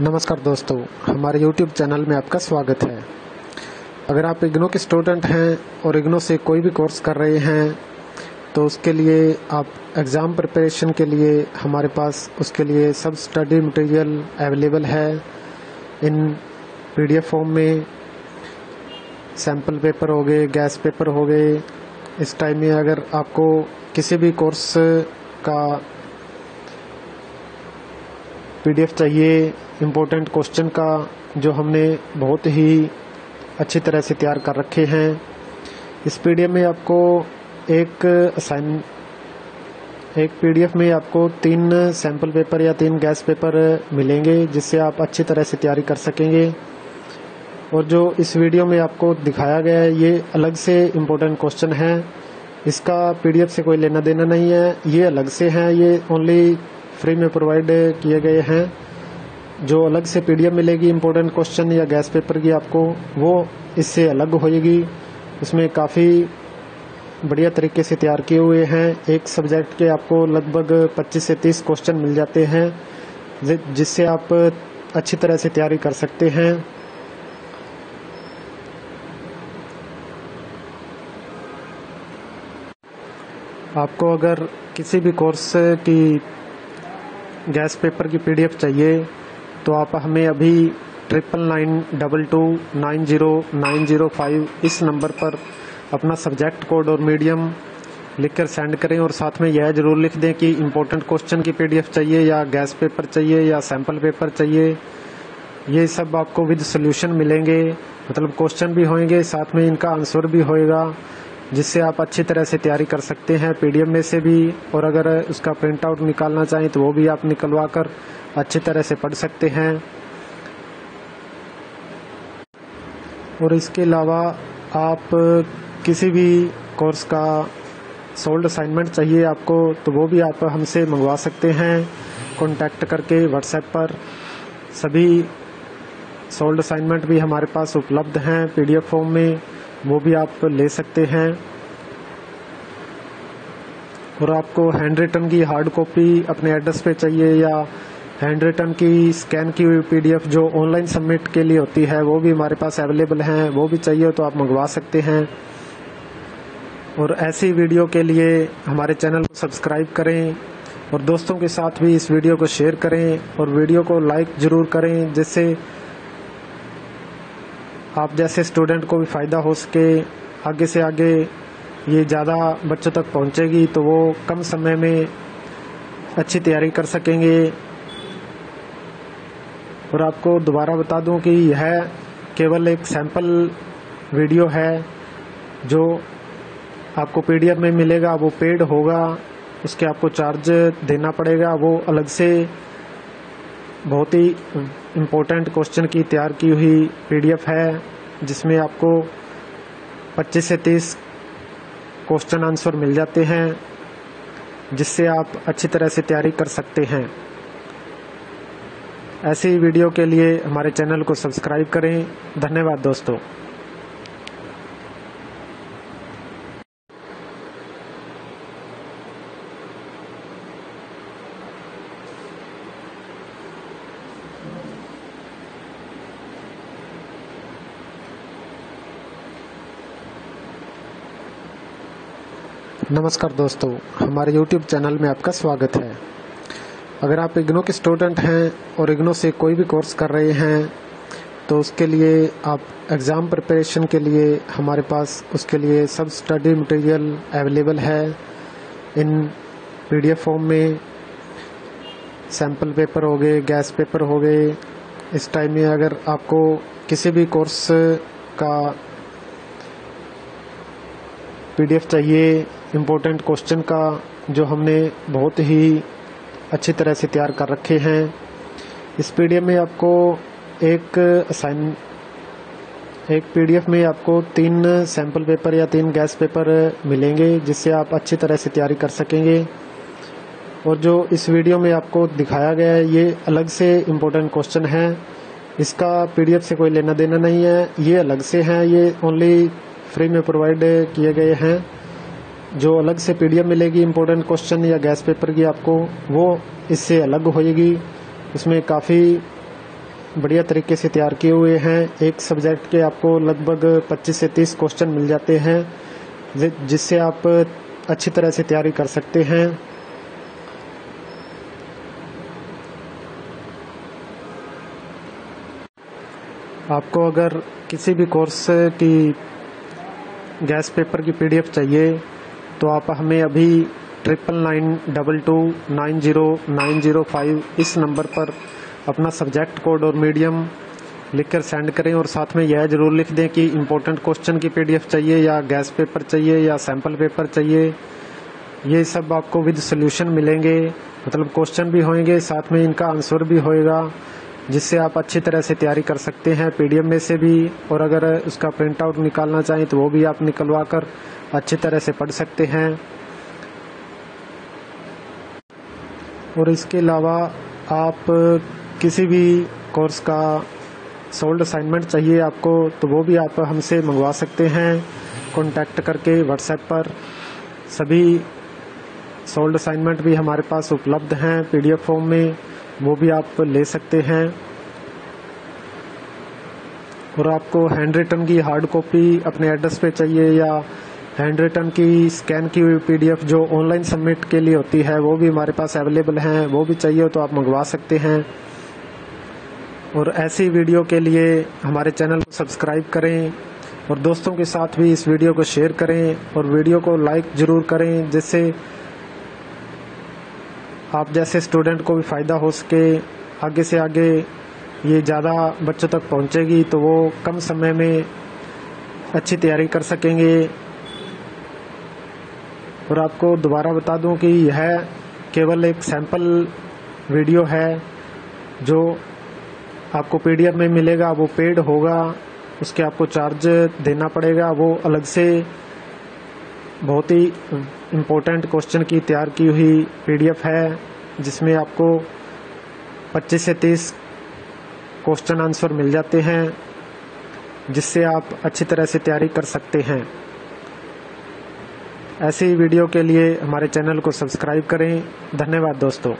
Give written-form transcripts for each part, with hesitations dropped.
नमस्कार दोस्तों, हमारे YouTube चैनल में आपका स्वागत है। अगर आप इग्नो के स्टूडेंट हैं और इग्नो से कोई भी कोर्स कर रहे हैं तो उसके लिए आप एग्ज़ाम प्रिपरेशन के लिए हमारे पास उसके लिए सब स्टडी मटेरियल अवेलेबल है इन PDF फॉर्म में। सैम्पल पेपर हो गए, गैस पेपर हो गए। इस टाइम में अगर आपको किसी भी कोर्स का PDF चाहिए, इम्पोर्टेंट क्वेश्चन का, जो हमने बहुत ही अच्छी तरह से तैयार कर रखे हैं, इस PDF में आपको एक PDF में आपको 3 सैम्पल पेपर या 3 गैस पेपर मिलेंगे, जिससे आप अच्छी तरह से तैयारी कर सकेंगे। और जो इस वीडियो में आपको दिखाया गया है ये अलग से इम्पोर्टेंट क्वेश्चन है, इसका PDF से कोई लेना देना नहीं है, ये अलग से हैं, ये ओनली फ्री में प्रोवाइड किए गए हैं। जो अलग से PDF मिलेगी इम्पोर्टेंट क्वेश्चन या गैस पेपर की आपको, वो इससे अलग होएगी। उसमें काफ़ी बढ़िया तरीके से तैयार किए हुए हैं। एक सब्जेक्ट के आपको लगभग 25 से 30 क्वेश्चन मिल जाते हैं, जिससे आप अच्छी तरह से तैयारी कर सकते हैं। आपको अगर किसी भी कोर्स की गैस पेपर की PDF चाहिए तो आप हमें अभी 9992290905 इस नंबर पर अपना सब्जेक्ट कोड और मीडियम लिखकर सेंड करें, और साथ में यह ज़रूर लिख दें कि इम्पोर्टेंट क्वेश्चन की PDF चाहिए या गैस पेपर चाहिए या सैम्पल पेपर चाहिए। ये सब आपको विद सॉल्यूशन मिलेंगे, मतलब क्वेश्चन भी होंगे, साथ में इनका आंसर भी होएगा, जिससे आप अच्छी तरह से तैयारी कर सकते हैं PDF में से भी। और अगर उसका प्रिंट आउट निकालना चाहें तो वो भी आप निकलवा कर अच्छी तरह से पढ़ सकते हैं। और इसके अलावा आप किसी भी कोर्स का सोल्ड असाइनमेंट चाहिए आपको तो वो भी आप हमसे मंगवा सकते हैं, कॉन्टैक्ट करके WhatsApp पर। सभी सोल्ड असाइनमेंट भी हमारे पास उपलब्ध हैं PDF फॉर्म में, वो भी आप ले सकते हैं। और आपको हैंड रिटन की हार्ड कॉपी अपने एड्रेस पे चाहिए या हैंड रिटन की स्कैन की हुई PDF जो ऑनलाइन सबमिट के लिए होती है, वो भी हमारे पास अवेलेबल हैं, वो भी चाहिए तो आप मंगवा सकते हैं। और ऐसी वीडियो के लिए हमारे चैनल को सब्सक्राइब करें और दोस्तों के साथ भी इस वीडियो को शेयर करें, और वीडियो को लाइक ज़रूर करें, जिससे आप जैसे स्टूडेंट को भी फ़ायदा हो सके। आगे से आगे ये ज़्यादा बच्चों तक पहुंचेगी तो वो कम समय में अच्छी तैयारी कर सकेंगे। और आपको दोबारा बता दूं कि यह केवल एक सैम्पल वीडियो है, जो आपको PDF में मिलेगा वो पेड होगा, उसके आपको चार्ज देना पड़ेगा। वो अलग से बहुत ही इम्पोर्टेंट क्वेश्चन की तैयार की हुई PDF है, जिसमें आपको 25 से 30 क्वेश्चन आंसर मिल जाते हैं, जिससे आप अच्छी तरह से तैयारी कर सकते हैं। ऐसी वीडियो के लिए हमारे चैनल को सब्सक्राइब करें। धन्यवाद दोस्तों। नमस्कार दोस्तों, हमारे YouTube चैनल में आपका स्वागत है। अगर आप इग्नो के स्टूडेंट हैं और इग्नो से कोई भी कोर्स कर रहे हैं तो उसके लिए आप एग्ज़ाम प्रिपरेशन के लिए हमारे पास उसके लिए सब स्टडी मटेरियल अवेलेबल है इन PDF फॉर्म में। सैम्पल पेपर हो गए, गैस पेपर हो गए। इस टाइम में अगर आपको किसी भी कोर्स का PDF चाहिए, इम्पोर्टेंट क्वेश्चन का, जो हमने बहुत ही अच्छी तरह से तैयार कर रखे हैं, इस PDF में आपको एक PDF में आपको 3 सैम्पल पेपर या 3 गैस पेपर मिलेंगे, जिससे आप अच्छी तरह से तैयारी कर सकेंगे। और जो इस वीडियो में आपको दिखाया गया है ये अलग से इम्पोर्टेंट क्वेश्चन है, इसका PDF से कोई लेना देना नहीं है, ये अलग से हैं, ये ओनली फ्री में प्रोवाइड किए गए हैं। जो अलग से PDF मिलेगी इम्पोर्टेंट क्वेश्चन या गैस पेपर की आपको, वो इससे अलग होएगी। उसमें काफ़ी बढ़िया तरीके से तैयार किए हुए हैं। एक सब्जेक्ट के आपको लगभग 25 से 30 क्वेश्चन मिल जाते हैं, जिससे आप अच्छी तरह से तैयारी कर सकते हैं। आपको अगर किसी भी कोर्स की गैस पेपर की PDF चाहिए तो आप हमें अभी 9992290905 इस नंबर पर अपना सब्जेक्ट कोड और मीडियम लिखकर सेंड करें, और साथ में यह ज़रूर लिख दें कि इम्पोर्टेंट क्वेश्चन की PDF चाहिए या गैस पेपर चाहिए या सैम्पल पेपर चाहिए। ये सब आपको विद सॉल्यूशन मिलेंगे, मतलब क्वेश्चन भी होंगे साथ में इनका आंसर भी होएगा, जिससे आप अच्छी तरह से तैयारी कर सकते हैं PDF में से भी। और अगर उसका प्रिंट आउट निकालना चाहें तो वो भी आप निकलवा कर अच्छी तरह से पढ़ सकते हैं। और इसके अलावा आप किसी भी कोर्स का सोल्ड असाइनमेंट चाहिए आपको तो वो भी आप हमसे मंगवा सकते हैं कॉन्टैक्ट करके व्हाट्सएप पर। सभी सोल्ड असाइनमेंट भी हमारे पास उपलब्ध हैं PDF फॉर्म में, वो भी आप ले सकते हैं। और आपको हैंड रिटन की हार्ड कॉपी अपने एड्रेस पे चाहिए या हैंड रिटन की स्कैन की हुई PDF जो ऑनलाइन सबमिट के लिए होती है वो भी हमारे पास अवेलेबल हैं, वो भी चाहिए तो आप मंगवा सकते हैं। और ऐसी वीडियो के लिए हमारे चैनल को सब्सक्राइब करें और दोस्तों के साथ भी इस वीडियो को शेयर करें, और वीडियो को लाइक ज़रूर करें, जिससे आप जैसे स्टूडेंट को भी फ़ायदा हो सके। आगे से आगे ये ज़्यादा बच्चों तक पहुंचेगी तो वो कम समय में अच्छी तैयारी कर सकेंगे। और आपको दोबारा बता दूं कि यह केवल एक सैंपल वीडियो है, जो आपको PDF में मिलेगा वो पेड होगा, उसके आपको चार्ज देना पड़ेगा। वो अलग से बहुत ही इम्पोर्टेंट क्वेश्चन की तैयार की हुई PDF है, जिसमें आपको 25 से 30 क्वेश्चन आंसर मिल जाते हैं, जिससे आप अच्छी तरह से तैयारी कर सकते हैं। ऐसी वीडियो के लिए हमारे चैनल को सब्सक्राइब करें। धन्यवाद दोस्तों।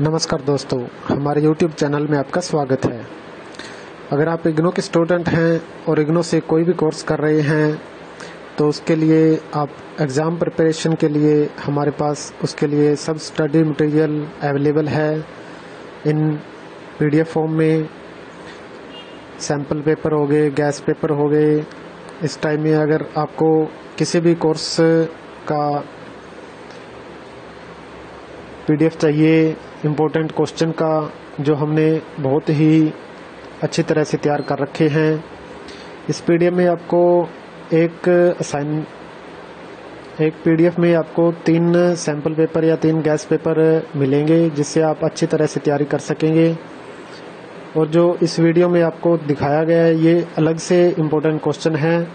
नमस्कार दोस्तों, हमारे YouTube चैनल में आपका स्वागत है। अगर आप IGNOU के स्टूडेंट हैं और IGNOU से कोई भी कोर्स कर रहे हैं तो उसके लिए आप एग्ज़ाम प्रिपरेशन के लिए हमारे पास उसके लिए सब स्टडी मटेरियल अवेलेबल है इन PDF फॉर्म में। सैम्पल पेपर हो गए, गैस पेपर हो गए। इस टाइम में अगर आपको किसी भी कोर्स का PDF चाहिए इम्पोर्टेंट क्वेश्चन का, जो हमने बहुत ही अच्छी तरह से तैयार कर रखे हैं, इस PDF में आपको एक PDF में आपको 3 सैम्पल पेपर या 3 गैस पेपर मिलेंगे, जिससे आप अच्छी तरह से तैयारी कर सकेंगे। और जो इस वीडियो में आपको दिखाया गया है ये अलग से इम्पोर्टेंट क्वेश्चन है,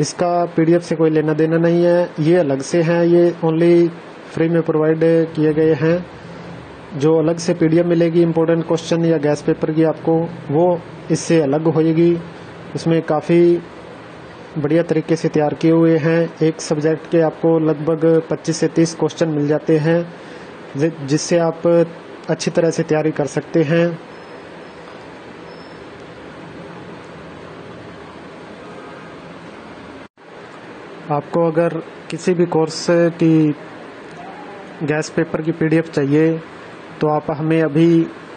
इसका PDF से कोई लेना देना नहीं है, ये अलग से हैं, ये ओनली फ्री में प्रोवाइड किए गए हैं। जो अलग से PDF मिलेगी इम्पोर्टेंट क्वेश्चन या गैस पेपर की आपको, वो इससे अलग होएगी। उसमें काफ़ी बढ़िया तरीके से तैयार किए हुए हैं। एक सब्जेक्ट के आपको लगभग 25 से 30 क्वेश्चन मिल जाते हैं, जिससे आप अच्छी तरह से तैयारी कर सकते हैं। आपको अगर किसी भी कोर्स की गैस पेपर की PDF चाहिए तो आप हमें अभी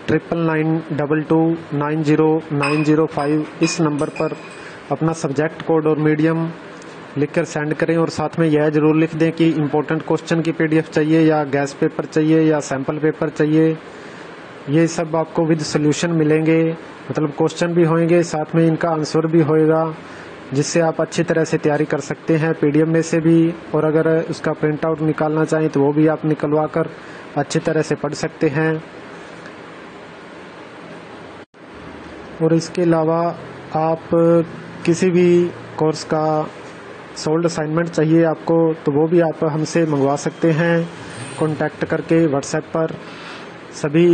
9992290905 इस नंबर पर अपना सब्जेक्ट कोड और मीडियम लिखकर सेंड करें, और साथ में यह ज़रूर लिख दें कि इम्पोर्टेंट क्वेश्चन की PDF चाहिए या गैस पेपर चाहिए या सैम्पल पेपर चाहिए। ये सब आपको विद सॉल्यूशन मिलेंगे, मतलब क्वेश्चन भी होंगे साथ में इनका आंसर भी होएगा, जिससे आप अच्छी तरह से तैयारी कर सकते हैं PDF में से भी। और अगर उसका प्रिंट आउट निकालना चाहें तो वो भी आप निकलवा कर अच्छी तरह से पढ़ सकते हैं। और इसके अलावा आप किसी भी कोर्स का सोल्ड असाइनमेंट चाहिए आपको तो वो भी आप हमसे मंगवा सकते हैं कॉन्टैक्ट करके व्हाट्सएप पर। सभी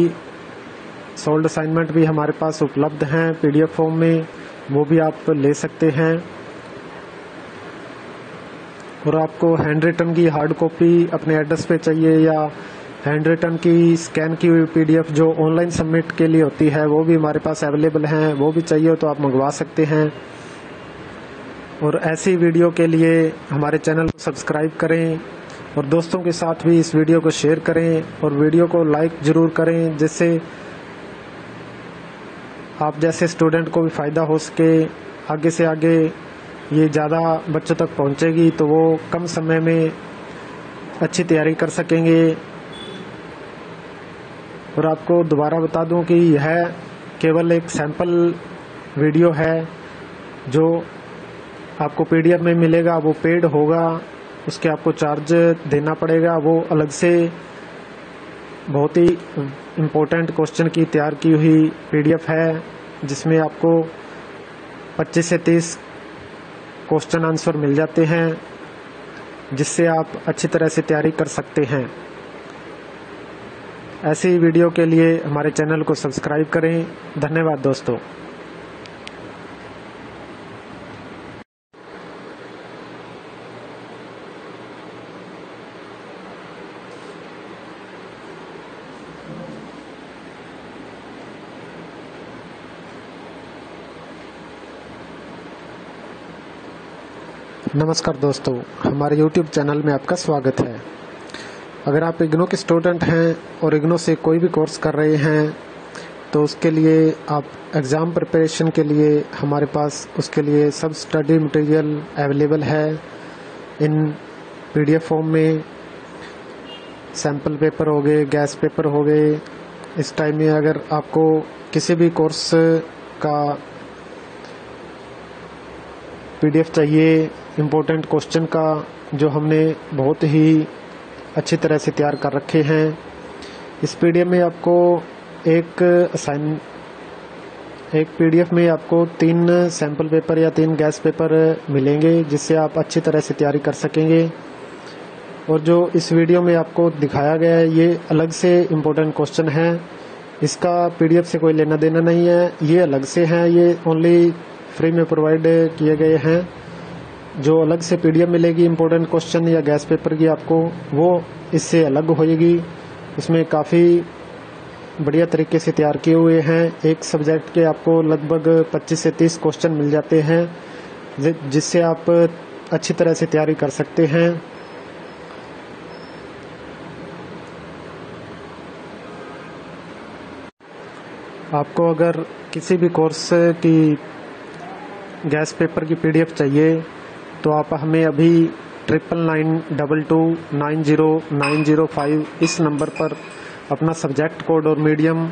सोल्ड असाइनमेंट भी हमारे पास उपलब्ध हैं पीडीएफ फॉर्म में, वो भी आप ले सकते हैं। और आपको हैंड रिटन की हार्ड कॉपी अपने एड्रेस पे चाहिए या हैंड रिटन की स्कैन की हुई पीडीएफ जो ऑनलाइन सबमिट के लिए होती है वो भी हमारे पास अवेलेबल हैं, वो भी चाहिए तो आप मंगवा सकते हैं। और ऐसी वीडियो के लिए हमारे चैनल को सब्सक्राइब करें और दोस्तों के साथ भी इस वीडियो को शेयर करें और वीडियो को लाइक ज़रूर करें, जिससे आप जैसे स्टूडेंट को भी फ़ायदा हो सके। आगे से आगे ये ज़्यादा बच्चों तक पहुंचेगी तो वो कम समय में अच्छी तैयारी कर सकेंगे। और आपको दोबारा बता दूं कि यह केवल एक सैंपल वीडियो है, जो आपको पीडीएफ में मिलेगा वो पेड होगा, उसके आपको चार्ज देना पड़ेगा, वो अलग से बहुत ही इम्पोर्टेंट क्वेश्चन की तैयार की हुई पीडीएफ है, जिसमें आपको 25 से 30 क्वेश्चन आंसर मिल जाते हैं, जिससे आप अच्छी तरह से तैयारी कर सकते हैं। ऐसी वीडियो के लिए हमारे चैनल को सब्सक्राइब करें। धन्यवाद दोस्तों। नमस्कार दोस्तों, हमारे YouTube चैनल में आपका स्वागत है। अगर आप इग्नू के स्टूडेंट हैं और इग्नू से कोई भी कोर्स कर रहे हैं तो उसके लिए आप एग्ज़ाम प्रिपरेशन के लिए हमारे पास उसके लिए सब स्टडी मटेरियल अवेलेबल है इन पीडीएफ फॉर्म में। सैम्पल पेपर हो गए, गैस पेपर हो गए। इस टाइम में अगर आपको किसी भी कोर्स का पीडीएफ चाहिए इम्पोर्टेंट क्वेश्चन का, जो हमने बहुत ही अच्छी तरह से तैयार कर रखे हैं, इस पीडीएफ में आपको एक पीडीएफ में आपको 3 सैम्पल पेपर या 3 गैस पेपर मिलेंगे, जिससे आप अच्छी तरह से तैयारी कर सकेंगे। और जो इस वीडियो में आपको दिखाया गया है ये अलग से इम्पोर्टेंट क्वेश्चन है, इसका पीडीएफ से कोई लेना देना नहीं है, ये अलग से हैं, ये ओनली फ्री में प्रोवाइड किए गए हैं। जो अलग से पीडीएफ मिलेगी इम्पोर्टेंट क्वेश्चन या गैस पेपर की आपको, वो इससे अलग होएगी। इसमें काफ़ी बढ़िया तरीके से तैयार किए हुए हैं। एक सब्जेक्ट के आपको लगभग 25 से 30 क्वेश्चन मिल जाते हैं, जिससे आप अच्छी तरह से तैयारी कर सकते हैं। आपको अगर किसी भी कोर्स की गैस पेपर की पीडीएफ चाहिए तो आप हमें अभी 9992290905 इस नंबर पर अपना सब्जेक्ट कोड और मीडियम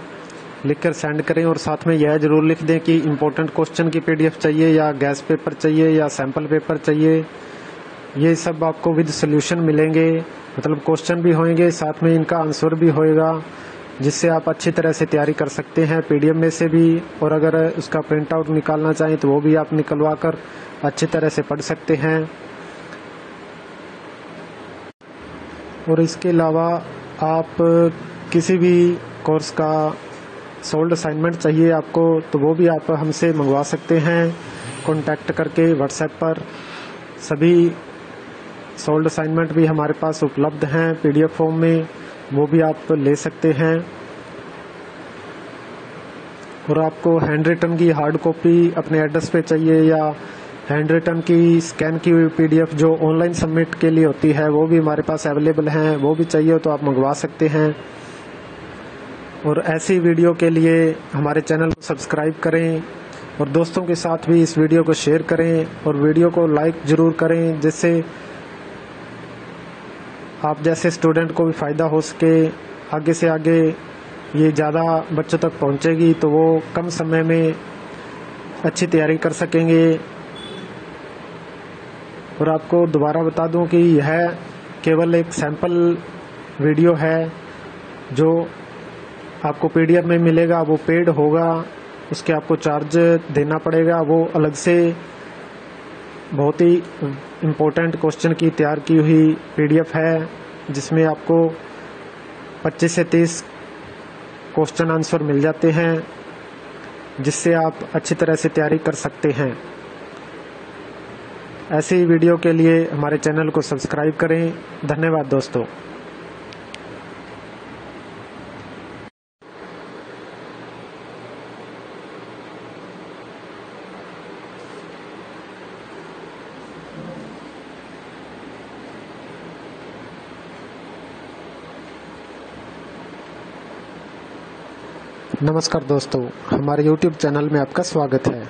लिखकर सेंड करें और साथ में यह ज़रूर लिख दें कि इम्पोर्टेंट क्वेश्चन की पीडीएफ चाहिए या गैस पेपर चाहिए या सैम्पल पेपर चाहिए। ये सब आपको विद सॉल्यूशन मिलेंगे, मतलब क्वेश्चन भी होंगे साथ में इनका आंसर भी होएगा, जिससे आप अच्छी तरह से तैयारी कर सकते हैं पीडीएफ में से भी। और अगर उसका प्रिंट आउट निकालना चाहें तो वो भी आप निकलवा कर अच्छी तरह से पढ़ सकते हैं। और इसके अलावा आप किसी भी कोर्स का सोल्ड असाइनमेंट चाहिए आपको तो वो भी आप हमसे मंगवा सकते हैं कॉन्टैक्ट करके व्हाट्सएप पर। सभी सोल्ड असाइनमेंट भी हमारे पास उपलब्ध हैं पीडीएफ फॉर्म में, वो भी आप ले सकते हैं। और आपको हैंड रिटन की हार्ड कॉपी अपने एड्रेस पे चाहिए या हैंड रिटन की स्कैन की हुई पीडीएफ जो ऑनलाइन सबमिट के लिए होती है वो भी हमारे पास अवेलेबल हैं, वो भी चाहिए तो आप मंगवा सकते हैं। और ऐसी वीडियो के लिए हमारे चैनल को सब्सक्राइब करें और दोस्तों के साथ भी इस वीडियो को शेयर करें और वीडियो को लाइक ज़रूर करें, जिससे आप जैसे स्टूडेंट को भी फ़ायदा हो सके। आगे से आगे ये ज़्यादा बच्चों तक पहुंचेगी तो वो कम समय में अच्छी तैयारी कर सकेंगे। और आपको दोबारा बता दूं कि यह केवल एक सैंपल वीडियो है, जो आपको पीडीएफ में मिलेगा वो पेड होगा, उसके आपको चार्ज देना पड़ेगा, वो अलग से बहुत ही इम्पोर्टेंट क्वेश्चन की तैयार की हुई पीडीएफ है, जिसमें आपको 25 से 30 क्वेश्चन आंसर मिल जाते हैं, जिससे आप अच्छी तरह से तैयारी कर सकते हैं। ऐसे ही वीडियो के लिए हमारे चैनल को सब्सक्राइब करें। धन्यवाद दोस्तों। नमस्कार दोस्तों, हमारे YouTube चैनल में आपका स्वागत है।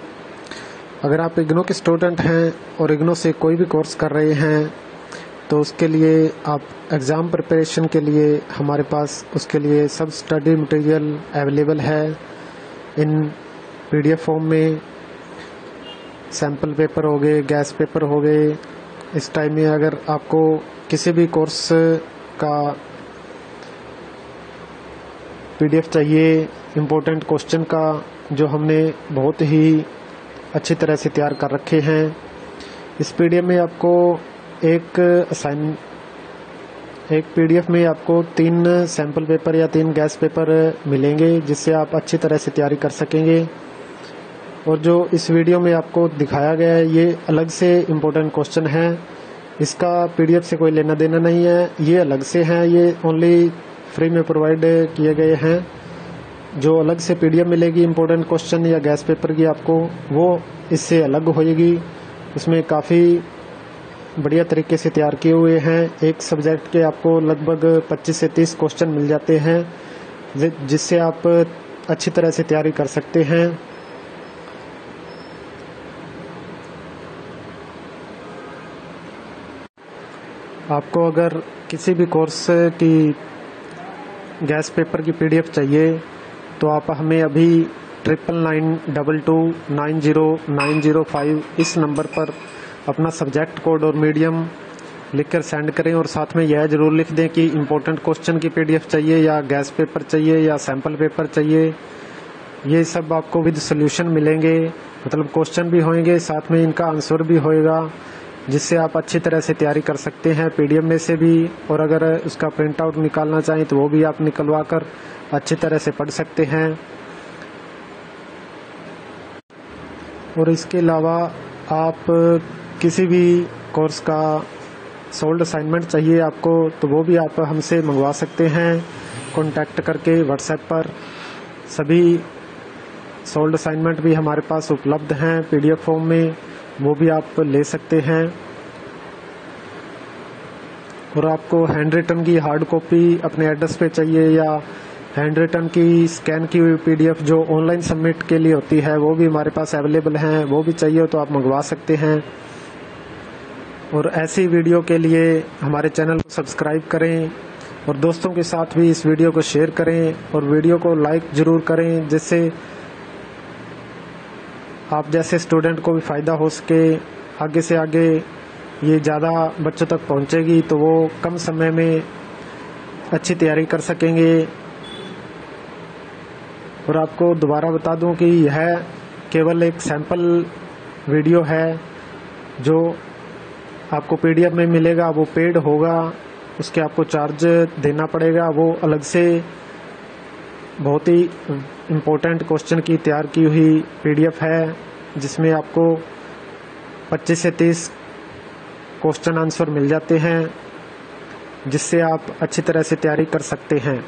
अगर आप इग्नो के स्टूडेंट हैं और इग्नो से कोई भी कोर्स कर रहे हैं, तो उसके लिए आप एग्ज़ाम प्रिपरेशन के लिए हमारे पास उसके लिए सब स्टडी मटेरियल अवेलेबल है इन PDF फॉर्म में। सैम्पल पेपर हो गए, गैस पेपर हो गए। इस टाइम में अगर आपको किसी भी कोर्स का PDF चाहिए, इम्पोर्टेंट क्वेश्चन का, जो हमने बहुत ही अच्छी तरह से तैयार कर रखे हैं। इस PDF में आपको एक PDF में आपको 3 सैम्पल पेपर या 3 गैस पेपर मिलेंगे, जिससे आप अच्छी तरह से तैयारी कर सकेंगे। और जो इस वीडियो में आपको दिखाया गया है, ये अलग से इम्पोर्टेंट क्वेश्चन है। इसका PDF से कोई लेना देना नहीं है, ये अलग से हैं। ये ओनली फ्री में प्रोवाइड किए गए हैं। जो अलग से PDF मिलेगी इम्पोर्टेंट क्वेश्चन या गैस पेपर की आपको, वो इससे अलग होएगी। उसमें काफ़ी बढ़िया तरीके से तैयार किए हुए हैं। एक सब्जेक्ट के आपको लगभग 25 से 30 क्वेश्चन मिल जाते हैं, जिससे आप अच्छी तरह से तैयारी कर सकते हैं। आपको अगर किसी भी कोर्स की गैस पेपर की PDF चाहिए, तो आप हमें अभी 9992290905 इस नंबर पर अपना सब्जेक्ट कोड और मीडियम लिखकर सेंड करें। और साथ में यह ज़रूर लिख दें कि इम्पोर्टेंट क्वेश्चन की PDF चाहिए या गैस पेपर चाहिए या सैम्पल पेपर चाहिए। ये सब आपको विद सॉल्यूशन मिलेंगे, मतलब क्वेश्चन भी होंगे, साथ में इनका आंसर भी होएगा, जिससे आप अच्छी तरह से तैयारी कर सकते हैं PDF में से भी। और अगर उसका प्रिंट आउट निकालना चाहें तो वो भी आप निकलवा कर अच्छी तरह से पढ़ सकते हैं। और इसके अलावा आप किसी भी कोर्स का सोल्ड असाइनमेंट चाहिए आपको, तो वो भी आप हमसे मंगवा सकते हैं कॉन्टैक्ट करके व्हाट्सएप पर। सभी सोल्ड असाइनमेंट भी हमारे पास उपलब्ध हैं PDF फॉर्म में, वो भी आप ले सकते हैं। और आपको हैंड रिटन की हार्ड कॉपी अपने एड्रेस पे चाहिए या हैंड रिटन की स्कैन की हुई PDF जो ऑनलाइन सबमिट के लिए होती है, वो भी हमारे पास अवेलेबल हैं। वो भी चाहिए तो आप मंगवा सकते हैं। और ऐसी वीडियो के लिए हमारे चैनल को सब्सक्राइब करें और दोस्तों के साथ भी इस वीडियो को शेयर करें और वीडियो को लाइक ज़रूर करें, जिससे आप जैसे स्टूडेंट को भी फ़ायदा हो सके। आगे से आगे ये ज़्यादा बच्चों तक पहुंचेगी, तो वो कम समय में अच्छी तैयारी कर सकेंगे। और आपको दोबारा बता दूं कि यह केवल एक सैम्पल वीडियो है। जो आपको PDF में मिलेगा वो पेड होगा, उसके आपको चार्ज देना पड़ेगा। वो अलग से बहुत ही इम्पोर्टेंट क्वेश्चन की तैयार की हुई PDF है, जिसमें आपको 25 से 30 क्वेश्चन आंसर मिल जाते हैं, जिससे आप अच्छी तरह से तैयारी कर सकते हैं।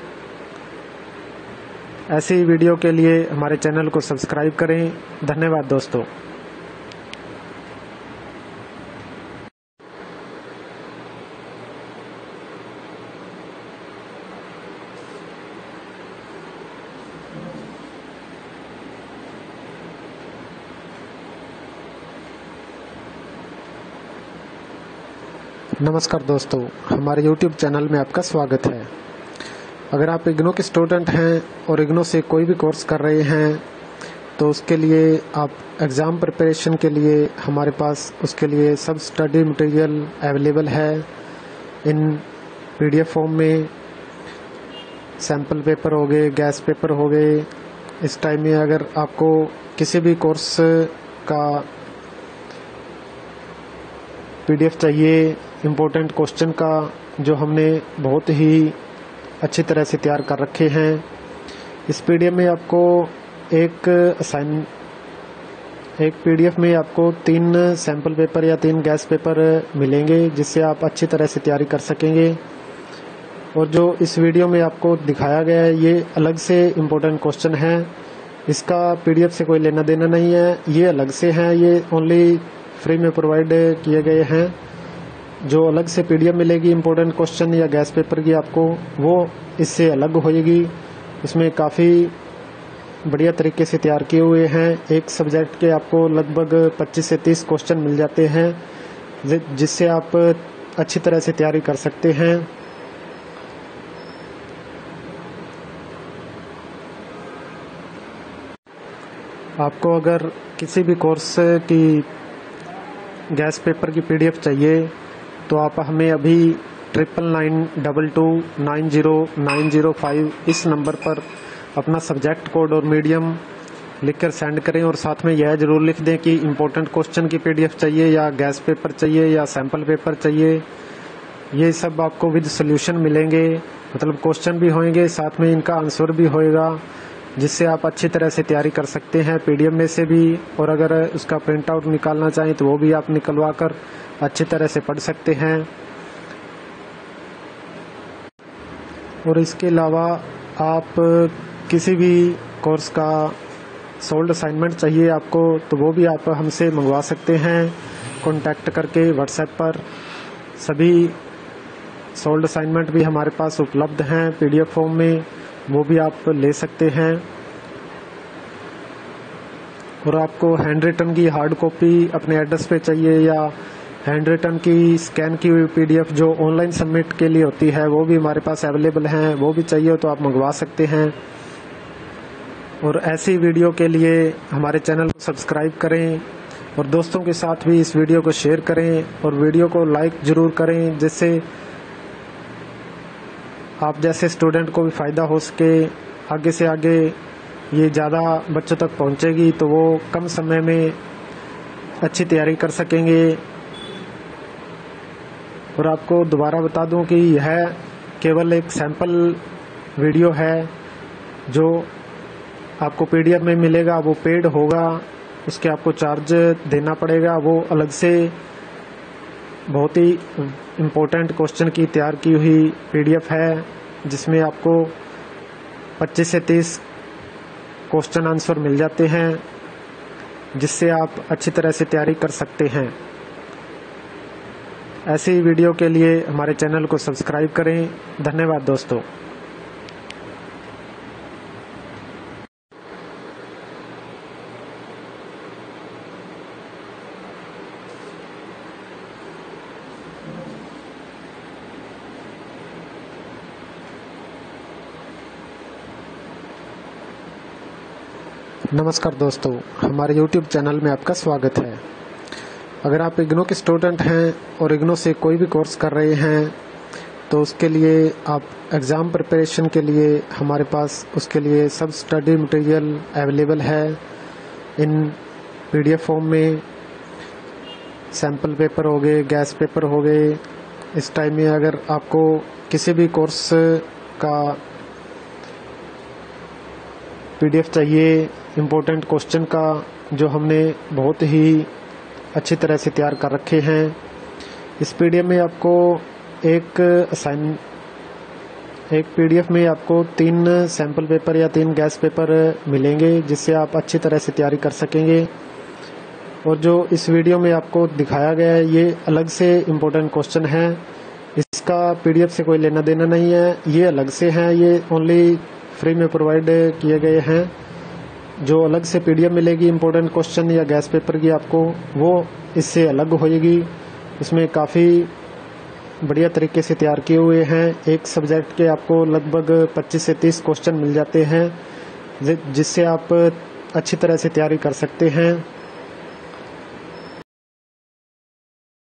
ऐसी ही वीडियो के लिए हमारे चैनल को सब्सक्राइब करें। धन्यवाद दोस्तों। नमस्कार दोस्तों, हमारे YouTube चैनल में आपका स्वागत है। अगर आप इग्नो के स्टूडेंट हैं और इग्नो से कोई भी कोर्स कर रहे हैं, तो उसके लिए आप एग्ज़ाम प्रिपरेशन के लिए हमारे पास उसके लिए सब स्टडी मटेरियल अवेलेबल है इन PDF फॉर्म में। सैम्पल पेपर हो गए, गैस पेपर हो गए। इस टाइम में अगर आपको किसी भी कोर्स का PDF चाहिए इम्पोर्टेंट क्वेश्चन का, जो हमने बहुत ही अच्छी तरह से तैयार कर रखे हैं। इस PDF में आपको एक PDF में आपको 3 सैम्पल पेपर या 3 गैस पेपर मिलेंगे, जिससे आप अच्छी तरह से तैयारी कर सकेंगे। और जो इस वीडियो में आपको दिखाया गया है ये अलग से इम्पोर्टेंट क्वेश्चन है, इसका PDF से कोई लेना देना नहीं है, ये अलग से हैं, ये ओनली फ्री में प्रोवाइड किए गए हैं। जो अलग से PDF मिलेगी इम्पोर्टेंट क्वेश्चन या गैस पेपर की आपको, वो इससे अलग होएगी। इसमें काफ़ी बढ़िया तरीके से तैयार किए हुए हैं। एक सब्जेक्ट के आपको लगभग 25 से 30 क्वेश्चन मिल जाते हैं, जिससे आप अच्छी तरह से तैयारी कर सकते हैं। आपको अगर किसी भी कोर्स की गैस पेपर की PDF चाहिए तो आप हमें अभी 9992290905 इस नंबर पर अपना सब्जेक्ट कोड और मीडियम लिखकर सेंड करें, और साथ में यह ज़रूर लिख दें कि इम्पोर्टेंट क्वेश्चन की PDF चाहिए या गैस पेपर चाहिए या सैम्पल पेपर चाहिए। ये सब आपको विद सॉल्यूशन मिलेंगे, मतलब क्वेश्चन भी होंगे, साथ में इनका आंसर भी होएगा, जिससे आप अच्छी तरह से तैयारी कर सकते हैं PDF में से भी। और अगर उसका प्रिंट आउट निकालना चाहें तो वो भी आप निकलवा कर अच्छी तरह से पढ़ सकते हैं। और इसके अलावा आप किसी भी कोर्स का सोल्ड असाइनमेंट चाहिए आपको तो वो भी आप हमसे मंगवा सकते हैं कॉन्टैक्ट करके व्हाट्सएप पर। सभी सोल्ड असाइनमेंट भी हमारे पास उपलब्ध हैं PDF फॉर्म में, वो भी आप ले सकते हैं। और आपको हैंड रिटन की हार्ड कॉपी अपने एड्रेस पे चाहिए या हैंड रिटन की स्कैन की हुई PDF जो ऑनलाइन सबमिट के लिए होती है, वो भी हमारे पास अवेलेबल हैं, वो भी चाहिए तो आप मंगवा सकते हैं। और ऐसी वीडियो के लिए हमारे चैनल को सब्सक्राइब करें और दोस्तों के साथ भी इस वीडियो को शेयर करें, और वीडियो को लाइक ज़रूर करें, जिससे आप जैसे स्टूडेंट को भी फ़ायदा हो सके। आगे से आगे ये ज़्यादा बच्चों तक पहुंचेगी तो वो कम समय में अच्छी तैयारी कर सकेंगे। और आपको दोबारा बता दूं कि यह केवल एक सैंपल वीडियो है, जो आपको PDF में मिलेगा वो पेड होगा, उसके आपको चार्ज देना पड़ेगा। वो अलग से बहुत ही इम्पोर्टेंट क्वेश्चन की तैयार की हुई PDF है, जिसमें आपको 25 से 30 क्वेश्चन आंसर मिल जाते हैं, जिससे आप अच्छी तरह से तैयारी कर सकते हैं। ऐसी वीडियो के लिए हमारे चैनल को सब्सक्राइब करें। धन्यवाद दोस्तों। नमस्कार दोस्तों, हमारे YouTube चैनल में आपका स्वागत है। अगर आप IGNOU के स्टूडेंट हैं और IGNOU से कोई भी कोर्स कर रहे हैं तो उसके लिए आप एग्ज़ाम प्रिपरेशन के लिए हमारे पास उसके लिए सब स्टडी मटेरियल अवेलेबल है इन PDF फॉर्म में। सैम्पल पेपर हो गए, गैस पेपर हो गए। इस टाइम में अगर आपको किसी भी कोर्स का PDF चाहिए इम्पोर्टेंट क्वेश्चन का, जो हमने बहुत ही अच्छी तरह से तैयार कर रखे हैं। इस PDF में आपको एक PDF में आपको 3 सैम्पल पेपर या 3 गैस पेपर मिलेंगे, जिससे आप अच्छी तरह से तैयारी कर सकेंगे। और जो इस वीडियो में आपको दिखाया गया है ये अलग से इम्पोर्टेंट क्वेश्चन है, इसका PDF से कोई लेना देना नहीं है, ये अलग से हैं, ये ओनली फ्री में प्रोवाइड किए गए हैं। जो अलग से PDF मिलेगी इम्पोर्टेंट क्वेश्चन या गैस पेपर की आपको, वो इससे अलग होएगी। इसमें काफ़ी बढ़िया तरीके से तैयार किए हुए हैं। एक सब्जेक्ट के आपको लगभग 25 से 30 क्वेश्चन मिल जाते हैं, जिससे आप अच्छी तरह से तैयारी कर सकते हैं।